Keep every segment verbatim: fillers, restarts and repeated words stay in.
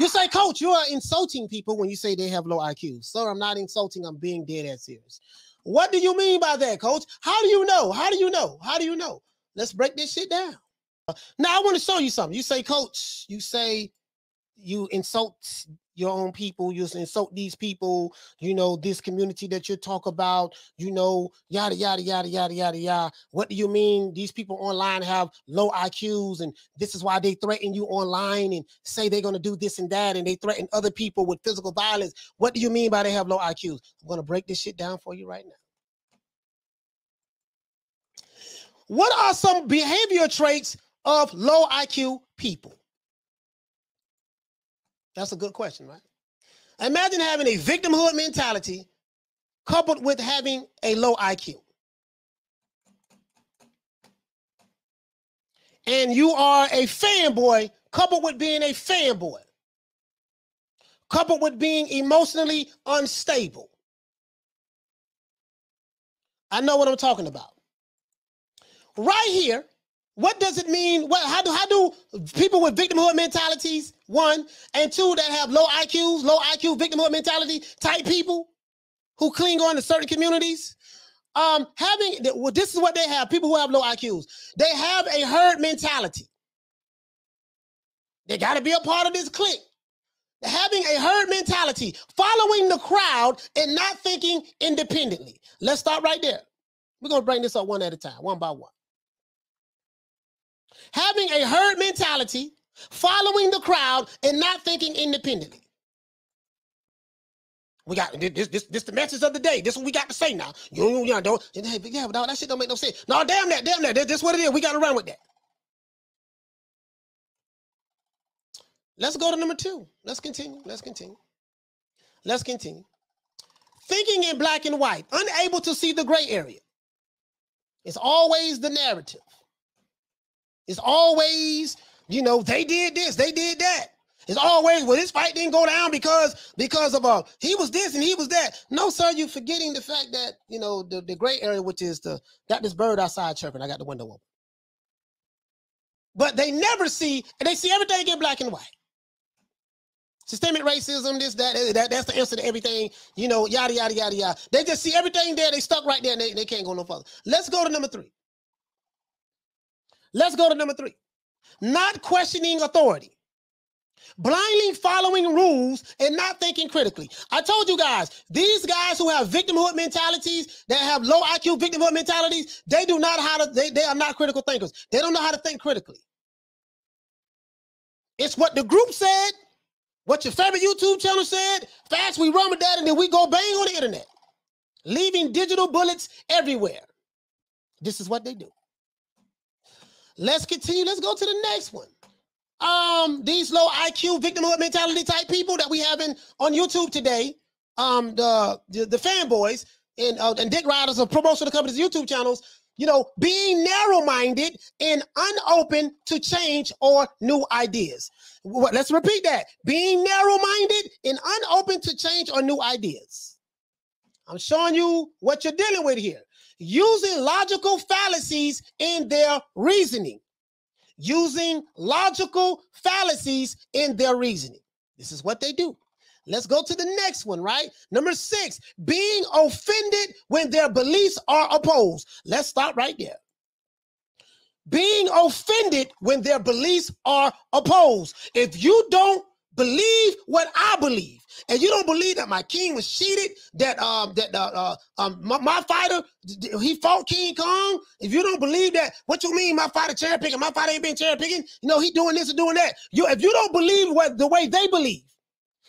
You say, coach, you are insulting people when you say they have low I Q. Sir, I'm not insulting. I'm being dead ass serious. What do you mean by that, coach? How do you know? How do you know? How do you know? Let's break this shit down. Now, I want to show you something. You say, coach, you say you insult your own people. You insult these people, you know, this community that you talk about, you know, yada, yada, yada, yada, yada, yada. What do you mean these people online have low I Qs and this is why they threaten you online and say they're going to do this and that and they threaten other people with physical violence? What do you mean by they have low I Qs? I'm going to break this shit down for you right now. What are some behavior traits of low I Q people? That's a good question, right? Imagine having a victimhood mentality coupled with having a low I Q. And you are a fanboy coupled with being a fanboy, coupled with being emotionally unstable. I know what I'm talking about. Right here, what does it mean? What, how do how do people with victimhood mentalities, one, and two, that have low I Qs, low I Q victimhood mentality type people who cling on to certain communities, um, having, well, this is what they have, people who have low I Qs. They have a herd mentality. They got to be a part of this clique. Having a herd mentality, following the crowd and not thinking independently. Let's start right there. We're going to bring this up one at a time, one by one. Having a herd mentality, following the crowd, and not thinking independently. We got this. This, this the message of the day. This is what we got to say now. You, you, you don't. Hey, but yeah, but no, that shit don't make no sense. No, damn that, damn that. This, this what it is. We got to run with that. Let's go to number two. Let's continue. Let's continue. Let's continue. Thinking in black and white, unable to see the gray area. It's always the narrative. It's always, you know, they did this, they did that. It's always, well, this fight didn't go down because because of, uh, he was this and he was that. No, sir, you're forgetting the fact that, you know, the, the gray area, which is the, got this bird outside chirping, I got the window open. But they never see, and they see everything in black and white. Systemic racism, this, that, that, that's the answer to everything, you know, yada, yada, yada, yada. They just see everything there, they stuck right there, and they, they can't go no further. Let's go to number three. Let's go to number three. Not questioning authority. Blindly following rules and not thinking critically. I told you guys, these guys who have victimhood mentalities, that have low I Q victimhood mentalities, they do not how to, they, they are not critical thinkers. They don't know how to think critically. It's what the group said, what your favorite YouTube channel said, fast we run with that, and then we go bang on the internet, leaving digital bullets everywhere. This is what they do. Let's continue. Let's go to the next one. Um, these low I Q victimhood mentality type people that we have in on YouTube today, um, the the, the fanboys and uh, and dick riders of promotional companies' YouTube channels, you know, being narrow-minded and unopen to change or new ideas. Let's repeat that: being narrow-minded and unopen to change or new ideas. I'm showing you what you're dealing with here. Using logical fallacies in their reasoning. Using logical fallacies in their reasoning. This is what they do. Let's go to the next one, right? Number six, being offended when their beliefs are opposed. Let's stop right there. Being offended when their beliefs are opposed. If you don't believe what I believe, and you don't believe that my king was cheated, that um that uh, uh um my, my fighter he fought King Kong. If you don't believe that, what you mean my fighter cherry picking? My fighter ain't been cherry picking. You know he doing this and doing that. You if you don't believe what the way they believe,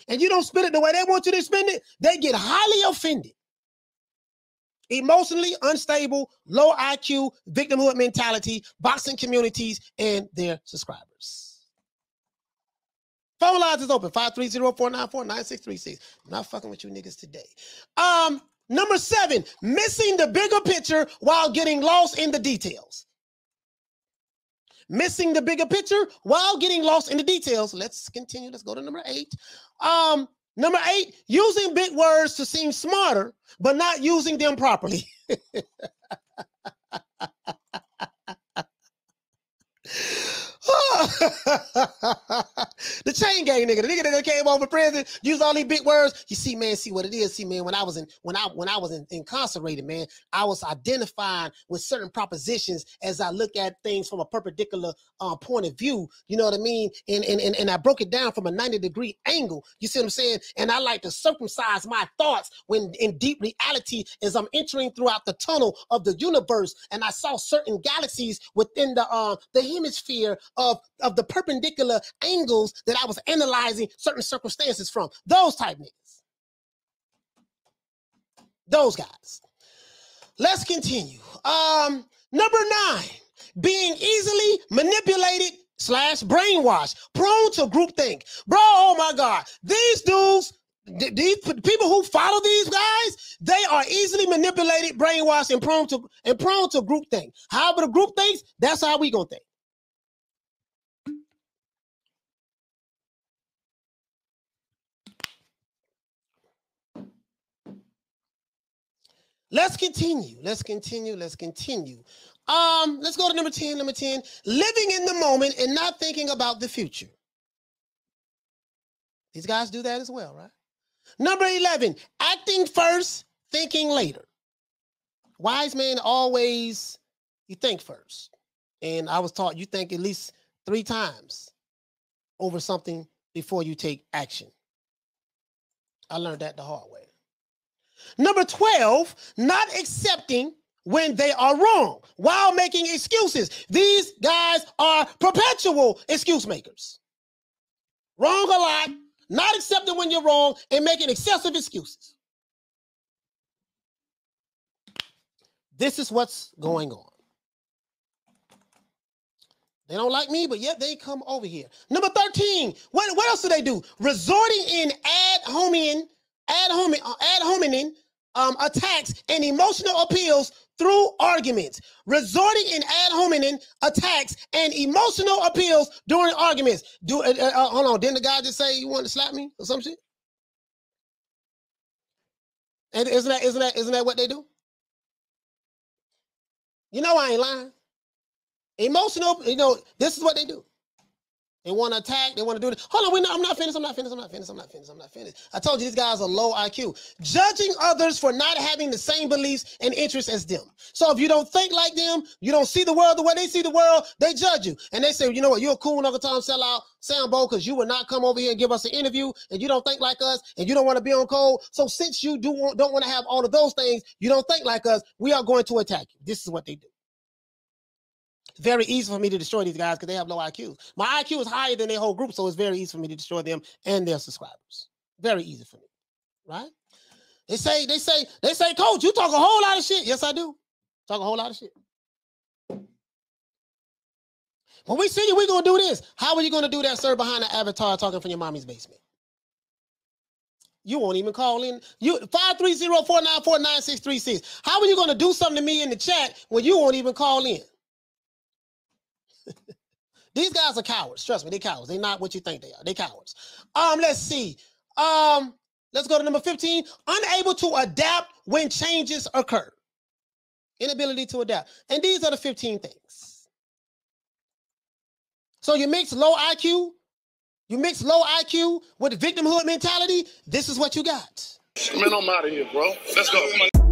and you don't spend it the way they want you to spend it, they get highly offended. Emotionally unstable, low I Q, victimhood mentality, boxing communities, and their subscribers. Phone lines is open, five three zero, four nine four, nine six three six. I'm not fucking with you niggas today. Um, number seven, missing the bigger picture while getting lost in the details. Missing the bigger picture while getting lost in the details. Let's continue. Let's go to number eight. Um, number eight, using big words to seem smarter, but not using them properly. The chain gang nigga, the nigga that came over prison, used all these big words. You see, man, see what it is. See, man, when I was in, when I when I was in, incarcerated, man, I was identifying with certain propositions as I look at things from a perpendicular uh, point of view. You know what I mean? And and and and I broke it down from a ninety degree angle. You see what I'm saying? And I like to circumcise my thoughts when in deep reality as I'm entering throughout the tunnel of the universe. And I saw certain galaxies within the uh, the hemisphere of of the perpendicular angles that I was analyzing certain circumstances from. Those type niggas. Those guys. Let's continue. Um, number nine, being easily manipulated slash brainwashed, prone to groupthink. Bro, oh my God, these dudes, these people who follow these guys, they are easily manipulated, brainwashed, and prone to and prone to groupthink. However the group thinks, that's how we gonna think. Let's continue. Let's continue. Let's continue. Um, let's go to number ten. Number ten, living in the moment and not thinking about the future. These guys do that as well, right? Number eleven, acting first, thinking later. Wise man always, you think first. And I was taught you think at least three times over something before you take action. I learned that the hard way. Number twelve, not accepting when they are wrong while making excuses. These guys are perpetual excuse makers. Wrong a lot, not accepting when you're wrong, and making excessive excuses. This is what's going on. They don't like me, but yet they come over here. Number thirteen, what, what else do they do? Resorting in ad hominem Ad hominem, ad hominem um, attacks and emotional appeals through arguments. Resorting in ad hominem attacks and emotional appeals during arguments. Do uh, uh, hold on? Didn't the guy just say you wanted to slap me or some shit? And isn't that isn't that isn't that what they do? You know I ain't lying. Emotional, you know this is what they do. They want to attack. They want to do this. Hold on, we're not, I'm not finished. I'm not finished. I'm not finished. I'm not finished. I'm not finished. I told you these guys are low I Q. Judging others for not having the same beliefs and interests as them. So if you don't think like them, you don't see the world the way they see the world, they judge you. And they say, you know what, you're a cool Uncle Tom sellout soundbowl because you would not come over here and give us an interview, and you don't think like us, and you don't want to be on code. So since you do want, don't want to have all of those things, you don't think like us, we are going to attack you. This is what they do. Very easy for me to destroy these guys because they have low I Qs. My I Q is higher than their whole group, so it's very easy for me to destroy them and their subscribers. Very easy for me, right? They say, they say, they say, Coach, you talk a whole lot of shit. Yes, I do. Talk a whole lot of shit. When we see you, we're going to do this. How are you going to do that, sir, behind the avatar talking from your mommy's basement? You won't even call in. You five three zero, four nine four, nine six three six. How are you going to do something to me in the chat when you won't even call in? These guys are cowards. Trust me, they're cowards. They're not what you think they are. They're cowards. Um, let's see. Um, let's go to number fifteen. Unable to adapt when changes occur. Inability to adapt. And these are the fifteen things. So you mix low I Q, you mix low I Q with victimhood mentality. This is what you got. Man, I'm out of here, bro. Let's go. Come on.